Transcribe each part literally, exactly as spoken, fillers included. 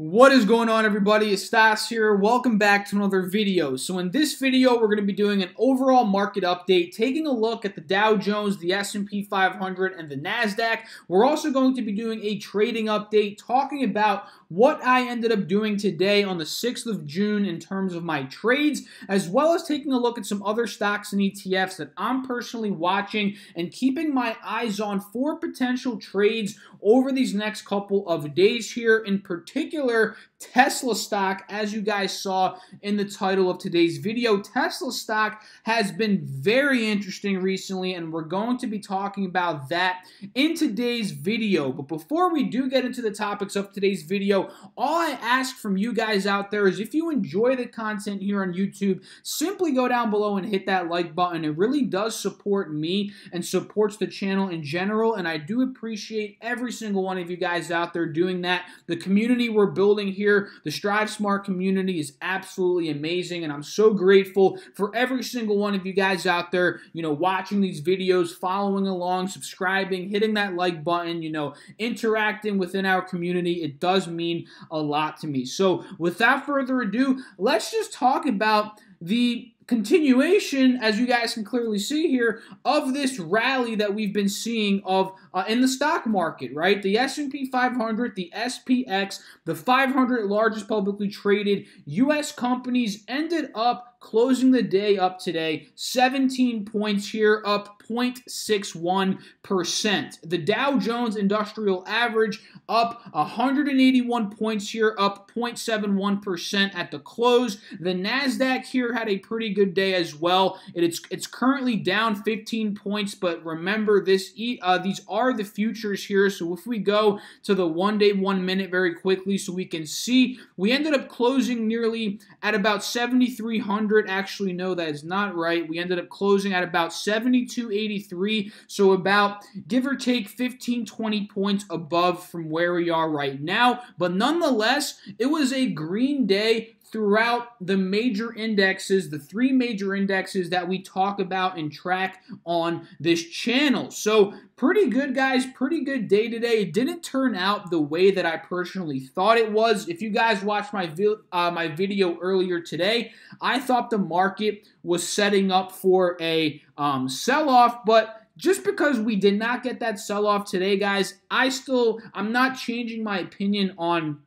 What is going on, everybody? It's Stas here. Welcome back to another video. So in this video, we're going to be doing an overall market update, taking a look at the Dow Jones, the S and P five hundred, and the NASDAQ. We're also going to be doing a trading update, talking about what I ended up doing today on the sixth of June in terms of my trades, as well as taking a look at some other stocks and E T Fs that I'm personally watching and keeping my eyes on for potential trades over these next couple of days here, in particular Tesla stock. As you guys saw in the title of today's video, Tesla stock has been very interesting recently, and we're going to be talking about that in today's video. But before we do get into the topics of today's video, all I ask from you guys out there is if you enjoy the content here on YouTube, simply go down below and hit that like button. It really does support me and supports the channel in general, and I do appreciate every single one of you guys out there doing that. The community we're building Building here, the Strive Smart community, is absolutely amazing, and I'm so grateful for every single one of you guys out there, you know, watching these videos, following along, subscribing, hitting that like button, you know, interacting within our community. It does mean a lot to me. So without further ado, let's just talk about the continuation, as you guys can clearly see here, of this rally that we've been seeing of uh, in the stock market, right? The S and P five hundred, the S P X, the five hundred largest publicly traded U S companies ended up closing the day up today, seventeen points here, up zero point six one percent. The Dow Jones Industrial Average up one hundred eighty-one points here, up zero point seven one percent at the close. The NASDAQ here had a pretty good day as well. It's, it's currently down fifteen points, but remember, this uh, these are the futures here. So if we go to the one day, one minute very quickly so we can see, we ended up closing nearly at about seventy-three hundred. Actually, no, that is not right. We ended up closing at about seventy-two eighty-three, so about give or take fifteen, twenty points above from where we are right now. But nonetheless, it was a green day throughout the major indexes, the three major indexes that we talk about and track on this channel. So pretty good, guys, pretty good day today. It didn't turn out the way that I personally thought it was. If you guys watched my, uh, my video earlier today, I thought the market was setting up for a um, sell-off, but just because we did not get that sell-off today, guys, I still, I'm not changing my opinion on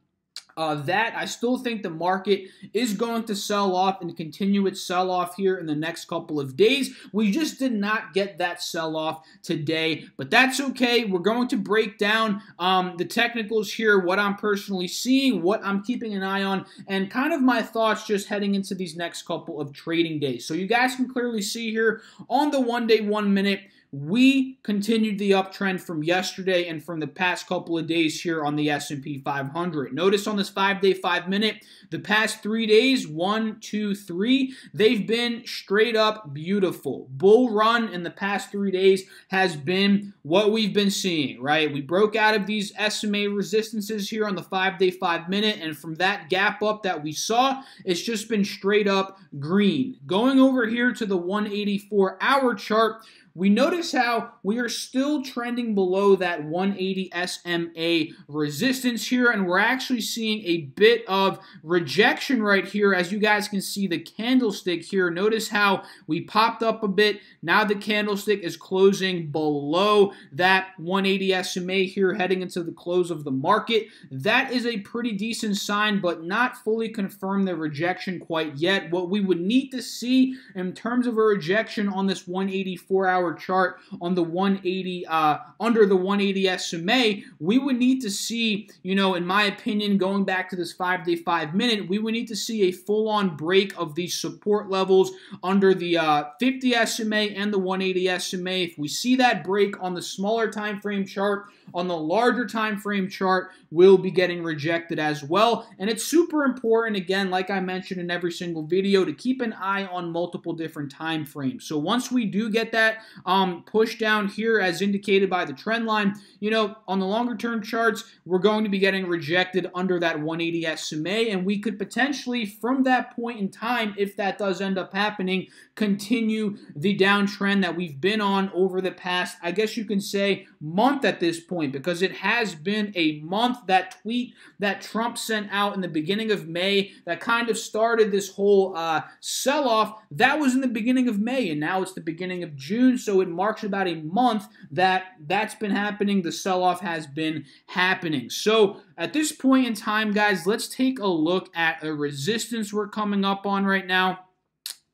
Uh, that. I still think the market is going to sell off and continue its sell-off here in the next couple of days. We just did not get that sell-off today, but that's okay. We're going to break down um, the technicals here, what I'm personally seeing, what I'm keeping an eye on, and kind of my thoughts just heading into these next couple of trading days. So you guys can clearly see here on the one-day, one-minute, we continued the uptrend from yesterday and from the past couple of days here on the S and P five hundred. Notice on this five-day, five-minute, the past three days, one, two, three, they've been straight up beautiful. Bull run in the past three days has been what we've been seeing, right? We broke out of these S M A resistances here on the five-day, five-minute, and from that gap up that we saw, it's just been straight up green. Going over here to the one eighty-four hour chart, we notice how we are still trending below that one eighty S M A resistance here, and we're actually seeing a bit of rejection right here. As you guys can see, the candlestick here, notice how we popped up a bit. Now the candlestick is closing below that one eighty S M A here, heading into the close of the market. That is a pretty decent sign, but not fully confirmed the rejection quite yet. What we would need to see in terms of a rejection on this one eighty-four hour chart, on the one eighty, uh, under the one eighty S M A, we would need to see, you know, in my opinion, going back to this five-day, five-minute, we would need to see a full-on break of these support levels under the uh, fifty S M A and the one eighty S M A. If we see that break on the smaller time frame chart, on the larger time frame chart, we'll be getting rejected as well. And it's super important, again, like I mentioned in every single video, to keep an eye on multiple different time frames. So once we do get that Um, push down here as indicated by the trend line, you know, on the longer term charts, we're going to be getting rejected under that one eighty S M A, and we could potentially from that point in time, if that does end up happening, continue the downtrend that we've been on over the past, I guess you can say, month at this point. point, because it has been a month. That tweet that Trump sent out in the beginning of May that kind of started this whole uh, sell-off, that was in the beginning of May, and now it's the beginning of June, so it marks about a month that that's been happening. The sell-off has been happening. So at this point in time, guys, let's take a look at a resistance we're coming up on right now.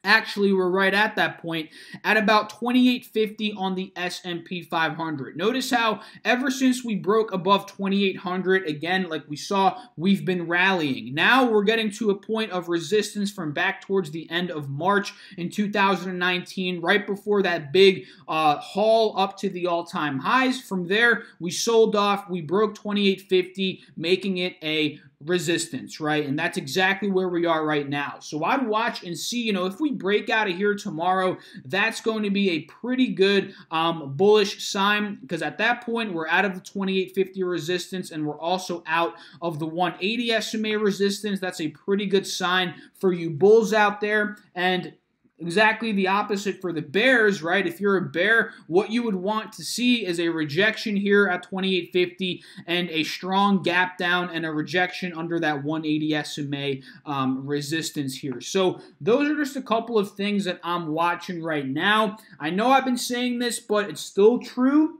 Actually, we're right at that point at about twenty-eight fifty on the S and P five hundred. Notice how ever since we broke above twenty-eight hundred, again, like we saw, we've been rallying. Now we're getting to a point of resistance from back towards the end of March in two thousand nineteen, right before that big uh, haul up to the all-time highs. From there, we sold off. We broke twenty-eight fifty, making it a resistance, right? And that's exactly where we are right now. So I'd watch and see, you know, if we break out of here tomorrow, that's going to be a pretty good um, bullish sign, because at that point, we're out of the twenty-eight fifty resistance, and we're also out of the one eighty S M A resistance. That's a pretty good sign for you bulls out there, and exactly the opposite for the bears, right? If you're a bear, what you would want to see is a rejection here at twenty-eight fifty and a strong gap down and a rejection under that one eighty S M A um, resistance here. So those are just a couple of things that I'm watching right now. I know I've been saying this, but it's still true.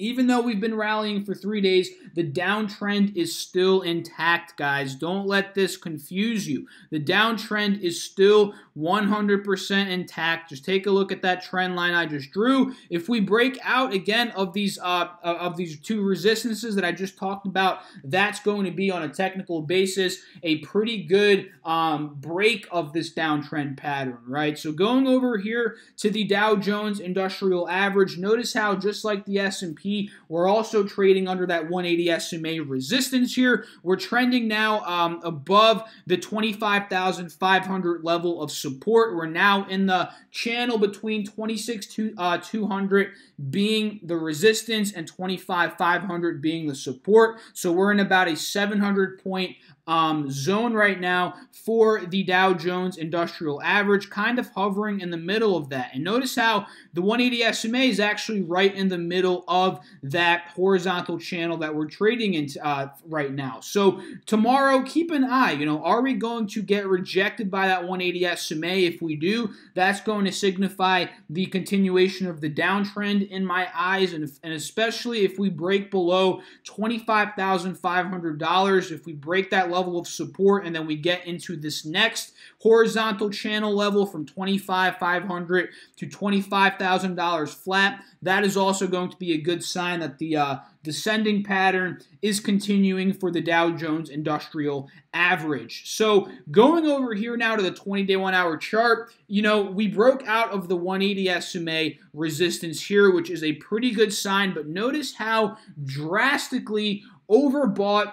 Even though we've been rallying for three days, the downtrend is still intact, guys. Don't let this confuse you. The downtrend is still one hundred percent intact. Just take a look at that trend line I just drew. If we break out again of these uh, of these two resistances that I just talked about, that's going to be on a technical basis a pretty good um, break of this downtrend pattern, right? So going over here to the Dow Jones Industrial Average, notice how just like the S and P, we're also trading under that one eighty S M A resistance here. We're trending now um, above the twenty-five thousand five hundred level of support. We're now in the channel between twenty-six thousand two hundred being the resistance and twenty-five thousand five hundred being the support. So we're in about a seven hundred point Um, zone right now for the Dow Jones Industrial Average, kind of hovering in the middle of that. And notice how the one eighty S M A is actually right in the middle of that horizontal channel that we're trading in uh, right now. So tomorrow, keep an eye. You know, are we going to get rejected by that one eighty S M A? If we do, that's going to signify the continuation of the downtrend in my eyes, and, and especially if we break below twenty-five thousand five hundred dollars, if we break that level of support, and then we get into this next horizontal channel level from twenty-five thousand five hundred dollars to twenty-five thousand dollars flat, that is also going to be a good sign that the uh, descending pattern is continuing for the Dow Jones Industrial Average. So going over here now to the twenty-day one-hour chart, you know, we broke out of the one eighty S M A resistance here, which is a pretty good sign, but notice how drastically overbought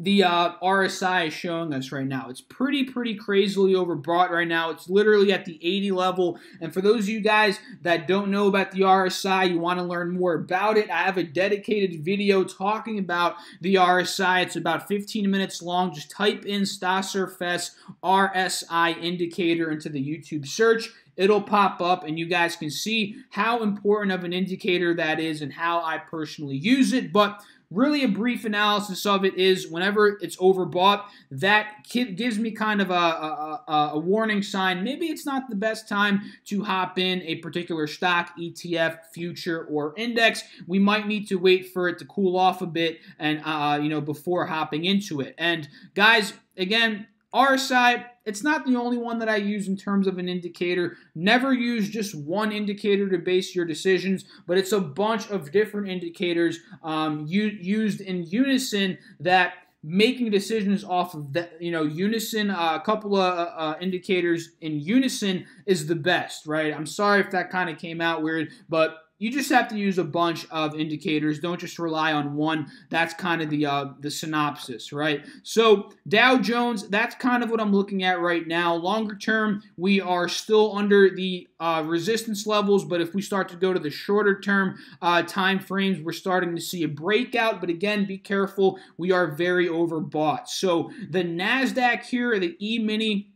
the uh, R S I is showing us right now. It's pretty, pretty crazily overbought right now. It's literally at the eighty level. And for those of you guys that don't know about the R S I, you want to learn more about it, I have a dedicated video talking about the R S I. It's about fifteen minutes long. Just type in Stas Serfes R S I indicator into the YouTube search. It'll pop up, and you guys can see how important of an indicator that is and how I personally use it. But really, a brief analysis of it is whenever it's overbought, that gives me kind of a, a, a warning sign. Maybe it's not the best time to hop in a particular stock, E T F, future, or index. We might need to wait for it to cool off a bit, and uh, you know, before hopping into it. And guys, again, R S I, it's not the only one that I use in terms of an indicator. Never use just one indicator to base your decisions, but it's a bunch of different indicators um, used in unison that making decisions off of that, you know, unison, uh, a couple of uh, indicators in unison is the best, right? I'm sorry if that kind of came out weird, but you just have to use a bunch of indicators. Don't just rely on one. That's kind of the uh, the synopsis, right? So Dow Jones, that's kind of what I'm looking at right now. Longer term, we are still under the uh, resistance levels, but if we start to go to the shorter term uh, time frames, we're starting to see a breakout. But again, be careful. We are very overbought. So the NASDAQ here, the E-mini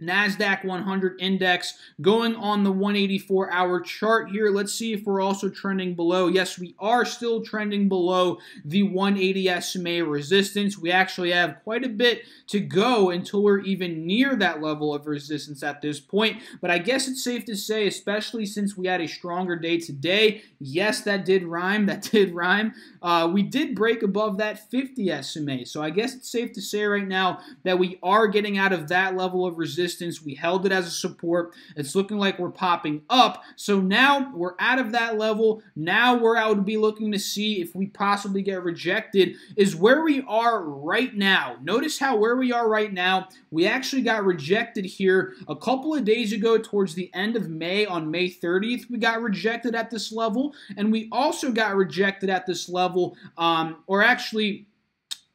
NASDAQ one hundred index going on the one eighty-four hour chart here. Let's see if we're also trending below. Yes, we are still trending below the one eighty S M A resistance. We actually have quite a bit to go until we're even near that level of resistance at this point. But I guess it's safe to say, especially since we had a stronger day today, yes, that did rhyme. That did rhyme. Uh, we did break above that fifty S M A. So I guess it's safe to say right now that we are getting out of that level of resistance. We held it as a support. It's looking like we're popping up. So now we're out of that level. Now where I would be looking to see if we possibly get rejected is where we are right now. Notice how where we are right now, we actually got rejected here a couple of days ago towards the end of May. On May thirtieth, we got rejected at this level. And we also got rejected at this level, um, or actually...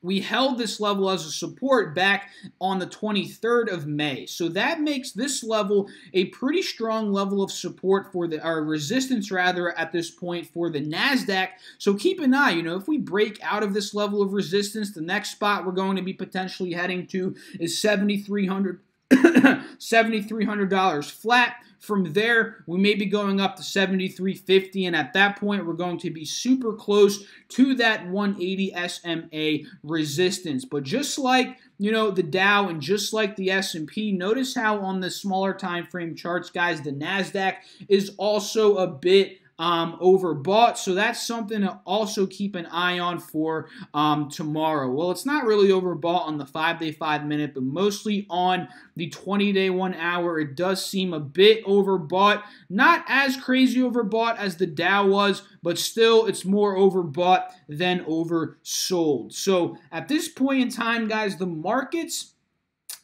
we held this level as a support back on the twenty-third of May. So that makes this level a pretty strong level of support for the, or resistance rather, at this point for the NASDAQ. So keep an eye, you know, if we break out of this level of resistance, the next spot we're going to be potentially heading to is seventy-three hundred dollars. seventy-three hundred dollars flat. From there, we may be going up to seventy-three fifty, and at that point, we're going to be super close to that one eighty S M A resistance. But just like, you know, the Dow and just like the S and P, notice how on the smaller time frame charts, guys, the NASDAQ is also a bit Um, overbought, so that's something to also keep an eye on for um, tomorrow. Well, it's not really overbought on the five day, five minute, but mostly on the twenty day, one hour. It does seem a bit overbought. Not as crazy overbought as the Dow was, but still it's more overbought than oversold. So at this point in time, guys, the markets,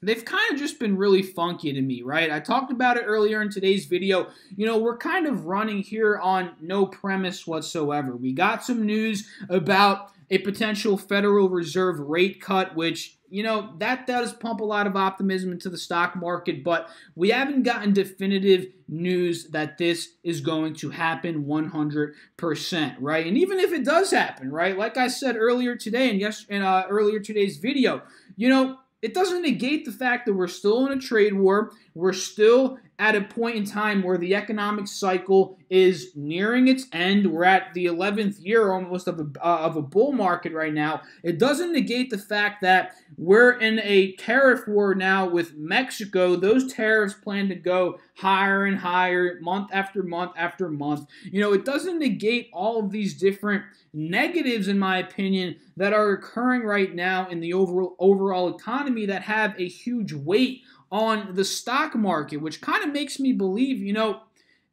they've kind of just been really funky to me, right? I talked about it earlier in today's video. You know, we're kind of running here on no premise whatsoever. We got some news about a potential Federal Reserve rate cut, which... you know, that does pump a lot of optimism into the stock market, but we haven't gotten definitive news that this is going to happen one hundred percent, right? And even if it does happen, right, like I said earlier today and yes, in uh, earlier today's video, you know, it doesn't negate the fact that we're still in a trade war. We're still at a point in time where the economic cycle is nearing its end. We're at the eleventh year almost of a, uh, of a bull market right now. It doesn't negate the fact that we're in a tariff war now with Mexico. Those tariffs plan to go higher and higher month after month after month. You know, it doesn't negate all of these different negatives, in my opinion, that are occurring right now in the overall, overall economy that have a huge weight on the stock market, which kind of makes me believe, you know,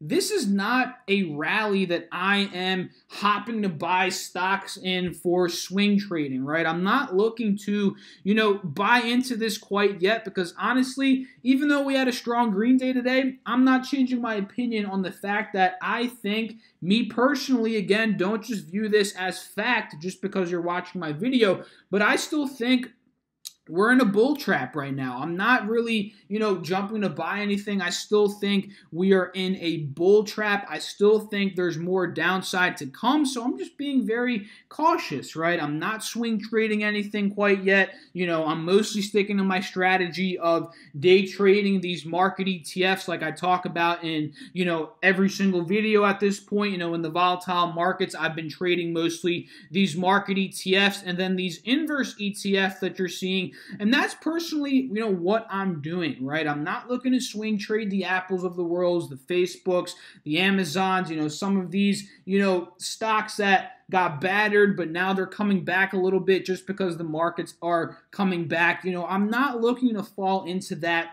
this is not a rally that I am hopping to buy stocks in for swing trading, right? I'm not looking to, you know, buy into this quite yet because honestly, even though we had a strong green day today, I'm not changing my opinion on the fact that I think, me personally, again, don't just view this as fact just because you're watching my video, but I still think we're in a bull trap right now. I'm not really, you know, jumping to buy anything. I still think we are in a bull trap. I still think there's more downside to come. So I'm just being very cautious, right? I'm not swing trading anything quite yet. You know, I'm mostly sticking to my strategy of day trading these market E T Fs like I talk about in, you know, every single video at this point. You know, in the volatile markets, I've been trading mostly these market E T Fs and then these inverse E T Fs that you're seeing. And that's personally, you know, what I'm doing, right? I'm not looking to swing trade the Apples of the world, the Facebooks, the Amazons, you know, some of these, you know, stocks that got battered, but now they're coming back a little bit just because the markets are coming back. You know, I'm not looking to fall into that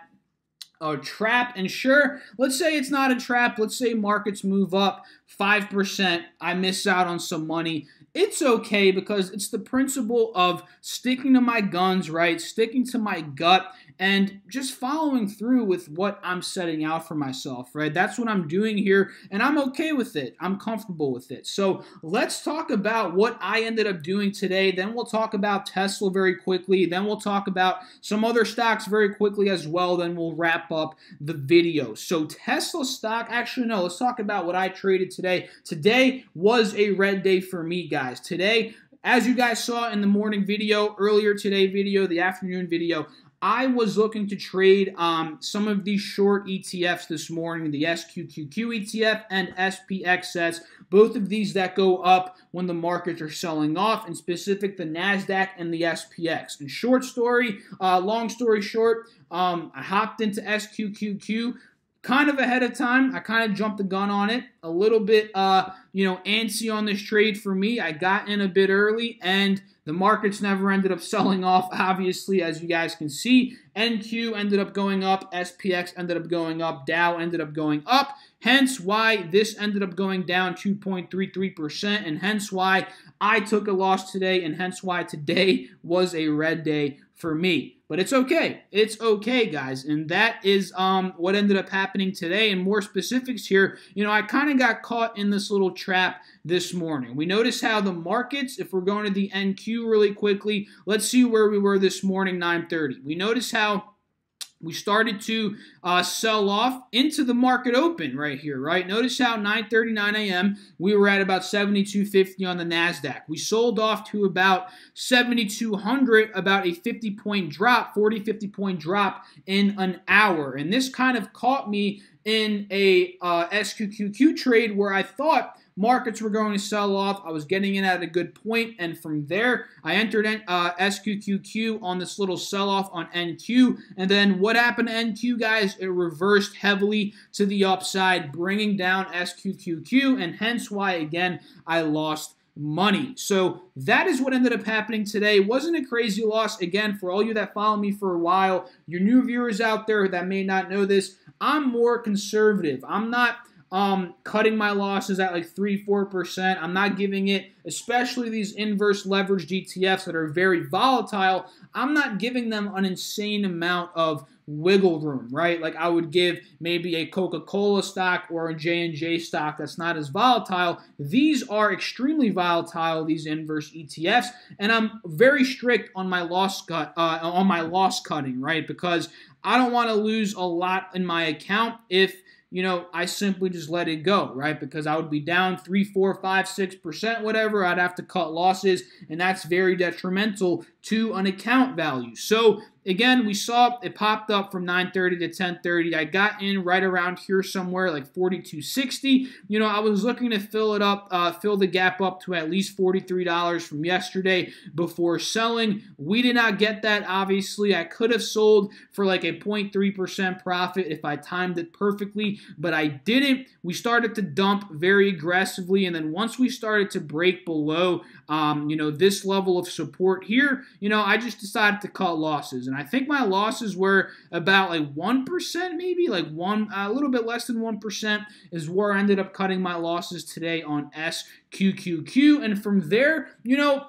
a trap. And sure, let's say it's not a trap. Let's say markets move up five percent. I miss out on some money. It's okay because it's the principle of sticking to my guns, right? Sticking to my gut and just following through with what I'm setting out for myself, right? That's what I'm doing here and I'm okay with it. I'm comfortable with it. So let's talk about what I ended up doing today. Then we'll talk about Tesla very quickly. Then we'll talk about some other stocks very quickly as well. Then we'll wrap up the video. So Tesla stock, actually no, let's talk about what I traded today. Today was a red day for me, guys. Today, as you guys saw in the morning video, earlier today video, the afternoon video, I was looking to trade um, some of these short E T Fs this morning, the S Q Q Q E T F and S P X S, both of these that go up when the markets are selling off, in specific the NASDAQ and the S P X. And short story, uh, long story short, um, I hopped into S Q Q Q kind of ahead of time. I kind of jumped the gun on it, a little bit uh, you know, antsy on this trade for me. I got in a bit early, and the markets never ended up selling off, obviously, as you guys can see. N Q ended up going up, S P X ended up going up, Dow ended up going up, hence why this ended up going down two point three three percent, and hence why I took a loss today, and hence why today was a red day for me. But it's okay. It's okay, guys. And that is um, what ended up happening today. And more specifics here, you know, I kind of got caught in this little trap this morning. We noticed how the markets, if we're going to the N Q really quickly, let's see where we were this morning, nine thirty. We noticed how we started to uh, sell off into the market open right here, right? Notice how nine thirty-nine a m we were at about seventy-two fifty on the NASDAQ. We sold off to about seventy-two hundred, about a fifty-point drop, forty, fifty-point drop in an hour. And this kind of caught me in a uh, S Q Q Q trade where I thought markets were going to sell off. I was getting in at a good point, and from there, I entered in, uh, S Q Q Q on this little sell-off on N Q, and then what happened to N Q, guys? It reversed heavily to the upside, bringing down S Q Q Q, and hence why, again, I lost money. So that is what ended up happening today. Wasn't a crazy loss. Again, for all you that follow me for a while, your new viewers out there that may not know this, I'm more conservative. I'm not Um, cutting my losses at like three, four percent. I'm not giving it, especially these inverse leveraged E T Fs that are very volatile, I'm not giving them an insane amount of wiggle room, right? Like I would give maybe a Coca-Cola stock or a J and J stock that's not as volatile. These are extremely volatile, these inverse E T Fs, and I'm very strict on my loss cut, uh, on my loss cutting, right? Because I don't want to lose a lot in my account if, you know, I simply just let it go, right? Because I would be down three, four, five, six percent, whatever. I'd have to cut losses, and that's very detrimental to an account value. So again, we saw it popped up from nine thirty to ten thirty. I got in right around here somewhere, like forty-two sixty. You know, I was looking to fill it up, uh, fill the gap up to at least forty-three dollars from yesterday before selling. We did not get that, obviously. I could have sold for like a zero point three percent profit if I timed it perfectly, but I didn't. We started to dump very aggressively, and then once we started to break below, um, you know, this level of support here, you know, I just decided to cut losses. And I think my losses were about like one percent, maybe like one, uh, a little bit less than one percent is where I ended up cutting my losses today on S Q Q Q. And from there, you know,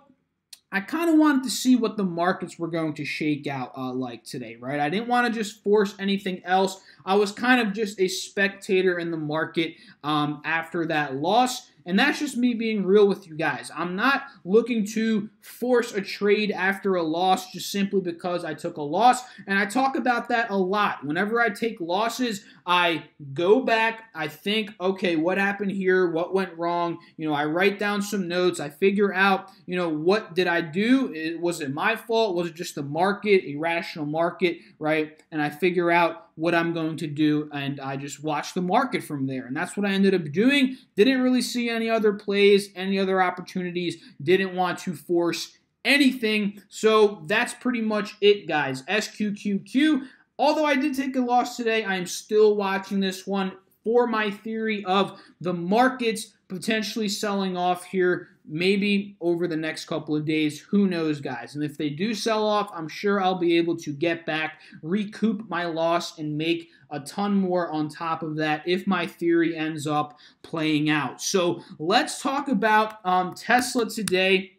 I kind of wanted to see what the markets were going to shake out uh, like today, right? I didn't want to just force anything else. I was kind of just a spectator in the market um, after that loss. And that's just me being real with you guys. I'm not looking to force a trade after a loss just simply because I took a loss. And I talk about that a lot. Whenever I take losses, I go back, I think, okay, what happened here? What went wrong? You know, I write down some notes. I figure out, you know, what did I do? Was it my fault? Was it just the market, irrational market, right? And I figure out what I'm going to do, and I just watch the market from there. And that's what I ended up doing. Didn't really see any other plays, any other opportunities. Didn't want to force anything. So that's pretty much it, guys. S Q Q Q. Although I did take a loss today, I am still watching this one for my theory of the markets potentially selling off here, maybe over the next couple of days. Who knows, guys? And if they do sell off, I'm sure I'll be able to get back, recoup my loss, and make a ton more on top of that if my theory ends up playing out. So let's talk about um, Tesla today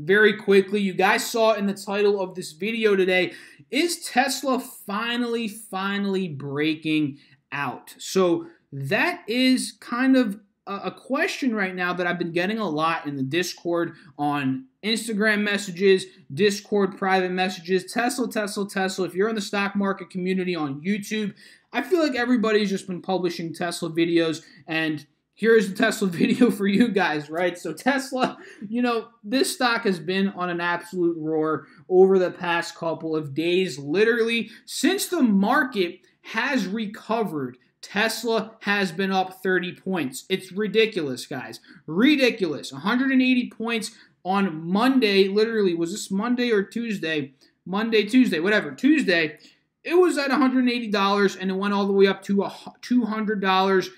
very quickly. You guys saw in the title of this video today, is Tesla finally, finally breaking out? So that is kind of a question right now that I've been getting a lot in the Discord, on Instagram messages, Discord private messages. Tesla, Tesla, Tesla. If you're in the stock market community on YouTube, I feel like everybody's just been publishing Tesla videos, and here's the Tesla video for you guys, right? So Tesla, you know, this stock has been on an absolute roar over the past couple of days. Literally, since the market has recovered, Tesla has been up thirty points. It's ridiculous, guys. Ridiculous. one hundred eighty points on Monday. Literally, was this Monday or Tuesday? Monday, Tuesday, whatever. Tuesday, it was at one hundred eighty dollars, and it went all the way up to two hundred dollars.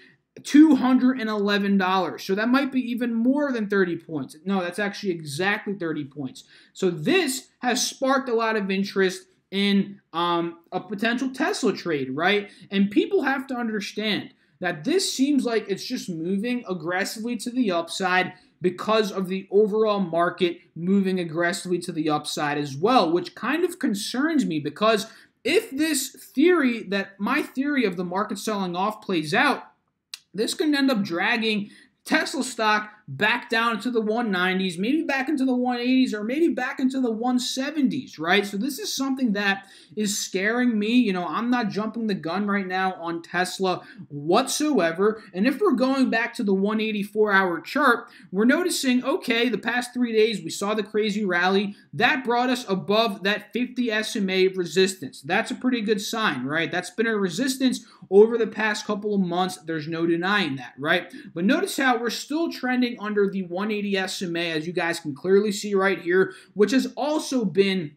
two hundred eleven dollars. So that might be even more than thirty points. No, that's actually exactly thirty points. So this has sparked a lot of interest in um, a potential Tesla trade, right? And people have to understand that this seems like it's just moving aggressively to the upside because of the overall market moving aggressively to the upside as well, which kind of concerns me, because if this theory, that my theory of the market selling off, plays out, this can end up dragging Tesla stock back down into the one nineties, maybe back into the one eighties, or maybe back into the one seventies, right? So this is something that is scaring me. You know, I'm not jumping the gun right now on Tesla whatsoever. And if we're going back to the one eighty-four hour chart, we're noticing, okay, the past three days we saw the crazy rally. That brought us above that fifty S M A resistance. That's a pretty good sign, right? That's been a resistance over the past couple of months. There's no denying that, right? But notice how we're still trending under the one eighty S M A, as you guys can clearly see right here, which has also been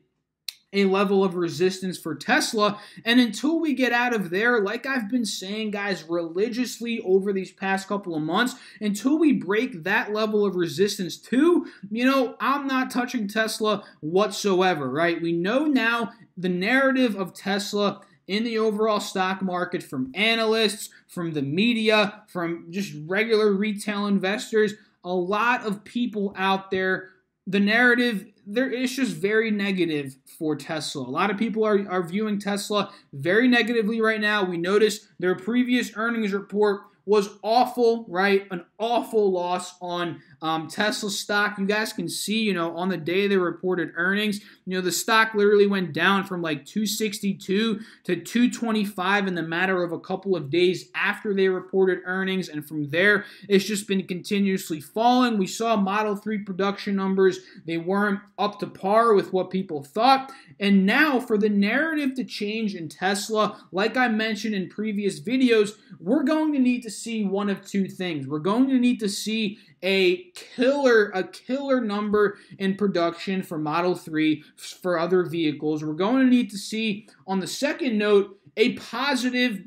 a level of resistance for Tesla. And until we get out of there, like I've been saying, guys, religiously over these past couple of months, until we break that level of resistance too, you know, I'm not touching Tesla whatsoever, right? We know now the narrative of Tesla in the overall stock market from analysts, from the media, from just regular retail investors. A lot of people out there, the narrative, there is just very negative for Tesla. A lot of people are, are viewing Tesla very negatively right now. We noticed their previous earnings report was awful, right? An awful loss on um, Tesla stock. You guys can see, you know, on the day they reported earnings, you know, the stock literally went down from like two sixty-two to two twenty-five in the matter of a couple of days after they reported earnings. And from there, it's just been continuously falling. We saw Model three production numbers. They weren't up to par with what people thought. And now for the narrative to change in Tesla, like I mentioned in previous videos, we're going to need to see one of two things. We're going to need to see a killer, a killer number in production for Model three, for other vehicles. We're going to need to see, on the second note, a positive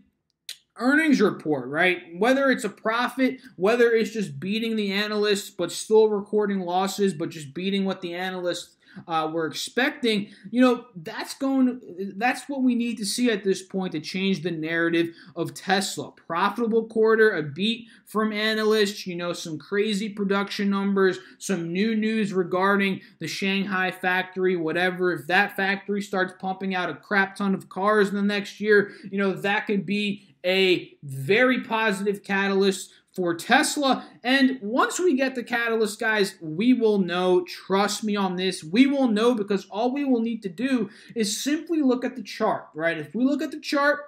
earnings report, right? Whether it's a profit, whether it's just beating the analysts, but still recording losses, but just beating what the analysts Uh, we're expecting, you know, that's going to, that's what we need to see at this point to change the narrative of Tesla. Profitable quarter, a beat from analysts, you know, some crazy production numbers, some new news regarding the Shanghai factory, whatever. If that factory starts pumping out a crap ton of cars in the next year, you know, that could be a very positive catalyst for Tesla. And once we get the catalyst, guys, we will know. Trust me on this. We will know, because all we will need to do is simply look at the chart, right? If we look at the chart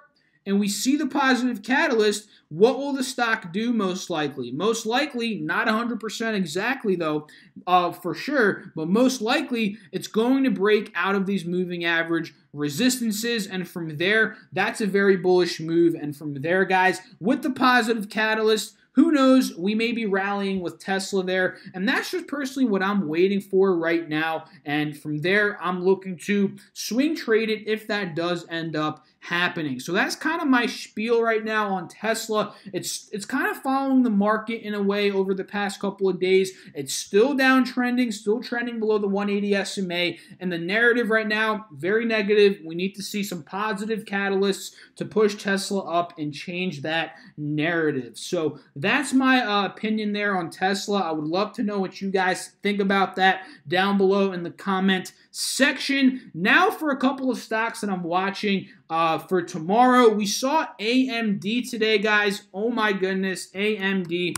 and we see the positive catalyst, what will the stock do most likely? Most likely, not one hundred percent exactly though, uh, for sure, but most likely it's going to break out of these moving average resistances, and from there, that's a very bullish move. And from there, guys, with the positive catalyst, who knows? We may be rallying with Tesla there. And that's just personally what I'm waiting for right now. And from there, I'm looking to swing trade it if that does end up happening. So that's kind of my spiel right now on Tesla. It's it's kind of following the market in a way over the past couple of days. It's still downtrending, still trending below the one eighty S M A. And the narrative right now, very negative. We need to see some positive catalysts to push Tesla up and change that narrative. So that's my uh, opinion there on Tesla. I would love to know what you guys think about that down below in the comment section. Now for a couple of stocks that I'm watching uh, for tomorrow. We saw A M D today, guys. Oh my goodness, A M D.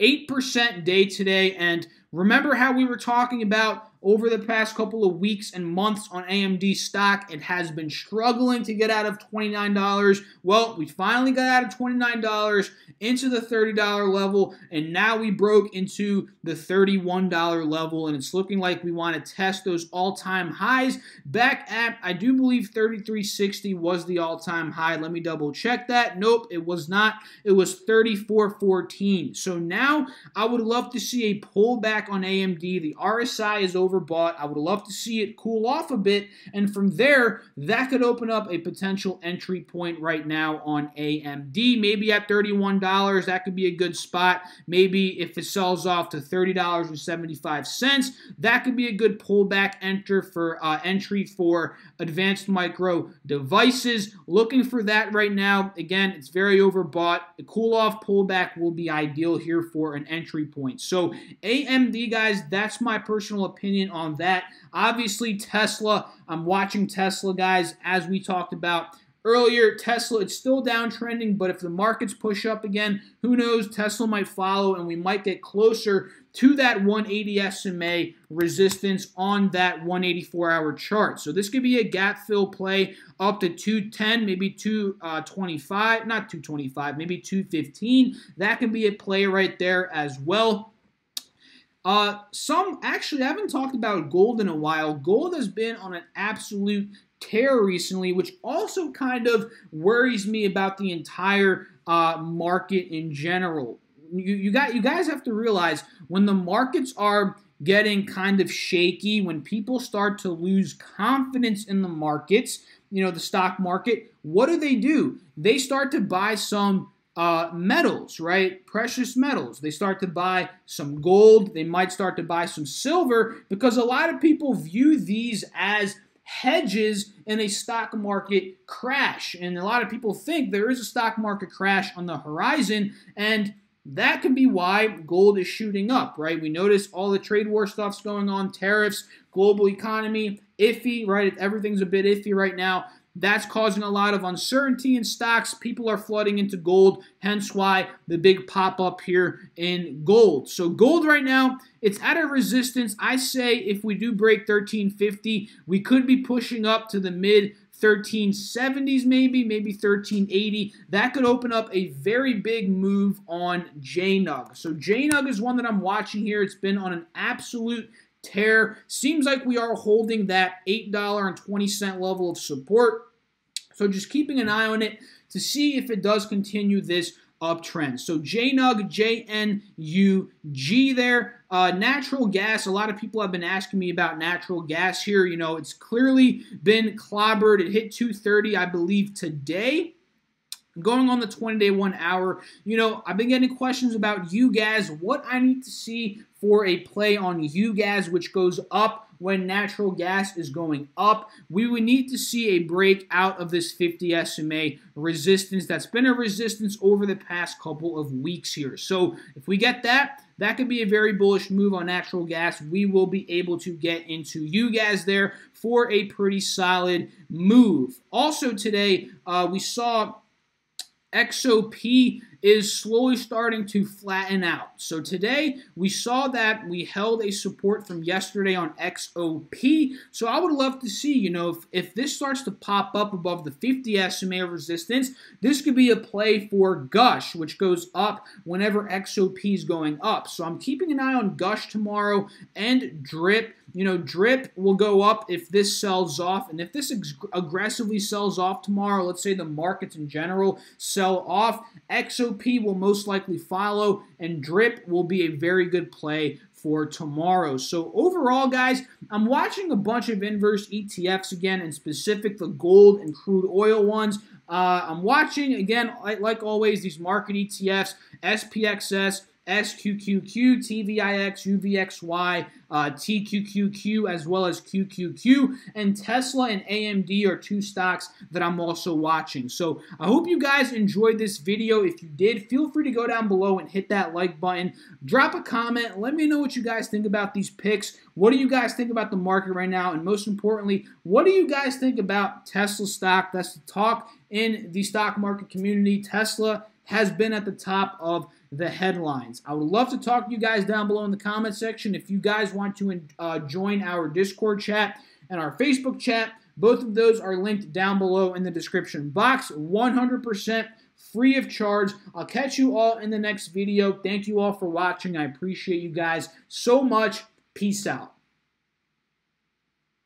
eight percent day today. And remember how we were talking about over the past couple of weeks and months on A M D stock. It has been struggling to get out of twenty-nine dollars. Well, we finally got out of twenty-nine dollars into the thirty dollar level, and now we broke into the thirty-one dollar level, and it's looking like we want to test those all-time highs back at, I do believe thirty-three sixty was the all-time high. Let me double check that. Nope, it was not. It was thirty-four fourteen. So now I would love to see a pullback on A M D. The R S I is overbought. I would love to see it cool off a bit, and from there, that could open up a potential entry point right now on A M D. Maybe at thirty-one dollars, that could be a good spot. Maybe if it sells off to thirty dollars and seventy-five cents, that could be a good pullback enter for uh, entry for Advanced Micro Devices. Looking for that right now. Again, it's very overbought. The cool-off pullback will be ideal here for an entry point. So A M D, guys, that's my personal opinion on that. Obviously, Tesla, I'm watching Tesla, guys, as we talked about earlier. Tesla, it's still downtrending, but if the markets push up again, who knows? Tesla might follow, and we might get closer to that one eighty S M A resistance on that one eighty-four hour chart. So this could be a gap fill play up to two ten, maybe two twenty-five, not two twenty-five, maybe two fifteen. That could be a play right there as well. Uh, some, actually, I haven't talked about gold in a while. Gold has been on an absolute tear recently, which also kind of worries me about the entire uh, market in general. You, you, got, you guys have to realize when the markets are getting kind of shaky, when people start to lose confidence in the markets, you know, the stock market, what do they do? They start to buy some Uh, metals, right? Precious metals. They start to buy some gold. They might start to buy some silver, because a lot of people view these as hedges in a stock market crash. And a lot of people think there is a stock market crash on the horizon, and that could be why gold is shooting up, right? We notice all the trade war stuff's going on, tariffs, global economy, iffy, right? Everything's a bit iffy right now. That's causing a lot of uncertainty in stocks. People are flooding into gold, hence why the big pop-up here in gold. So gold right now, it's at a resistance. I say if we do break thirteen fifty, we could be pushing up to the mid thirteen seventies, maybe, maybe thirteen eighty. That could open up a very big move on J N U G. So J N U G is one that I'm watching here. It's been on an absolute tear. Seems like we are holding that eight twenty level of support. So just keeping an eye on it to see if it does continue this uptrend. So J N U G, J N U G there. Uh, natural gas, a lot of people have been asking me about natural gas here. You know, it's clearly been clobbered. It hit two thirty, I believe, today. Going on the twenty day one hour, you know, I've been getting questions about U G A S, what I need to see for a play on U G A S, which goes up when natural gas is going up. We would need to see a break out of this fifty S M A resistance. That's been a resistance over the past couple of weeks here. So if we get that, that could be a very bullish move on natural gas. We will be able to get into U G A S there for a pretty solid move. Also today, uh, we saw X O P is slowly starting to flatten out. So today we saw that we held a support from yesterday on X O P. So I would love to see, you know, if, if this starts to pop up above the fifty S M A resistance, this could be a play for GUSH, which goes up whenever X O P is going up. So I'm keeping an eye on GUSH tomorrow and DRIP. You know, DRIP will go up if this sells off. And if this aggressively sells off tomorrow, let's say the markets in general sell off, X O P will most likely follow, and DRIP will be a very good play for tomorrow. So overall, guys, I'm watching a bunch of inverse E T Fs again, in specific the gold and crude oil ones. Uh, I'm watching, again, like always, these market E T Fs, S P X S, S Q Q Q, T V I X, U V X Y, uh, T Q Q Q, as well as Q Q Q, and Tesla and A M D are two stocks that I'm also watching. So I hope you guys enjoyed this video. If you did, feel free to go down below and hit that like button. Drop a comment. Let me know what you guys think about these picks. What do you guys think about the market right now? And most importantly, what do you guys think about Tesla stock? That's the talk in the stock market community. Tesla has been at the top of the headlines. I would love to talk to you guys down below in the comment section. If you guys want to uh, join our Discord chat and our Facebook chat, both of those are linked down below in the description box. one hundred percent free of charge. I'll catch you all in the next video. Thank you all for watching. I appreciate you guys so much. Peace out.